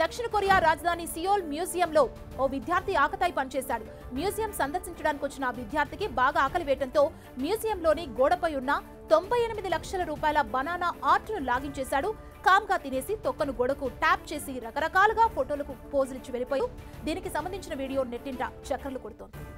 దక్షిణ కొరియా రాజధాని సియోల్ మ్యూజియంలో ఓ విద్యార్థి ఆకతాయి పనిచేశాడు. మ్యూజియం సందర్శించడానికి వచ్చిన విద్యార్థికి బాగా ఆకలి వేయడంతో మ్యూజియంలోని గోడపై ఉన్న 98 లక్షల రూపాయల బనానా ఆర్ట్‌ను లాగించేశాడు. కామ్గా తినేసి తొక్కను గోడకు ట్యాప్ చేసి రకరకాలుగా ఫోటోలకు పోజులిచ్చి వెళ్ళిపోయాడు. దీనికి సంబంధించిన వీడియో నెట్టింట చక్కర్లు కొడుతోంది.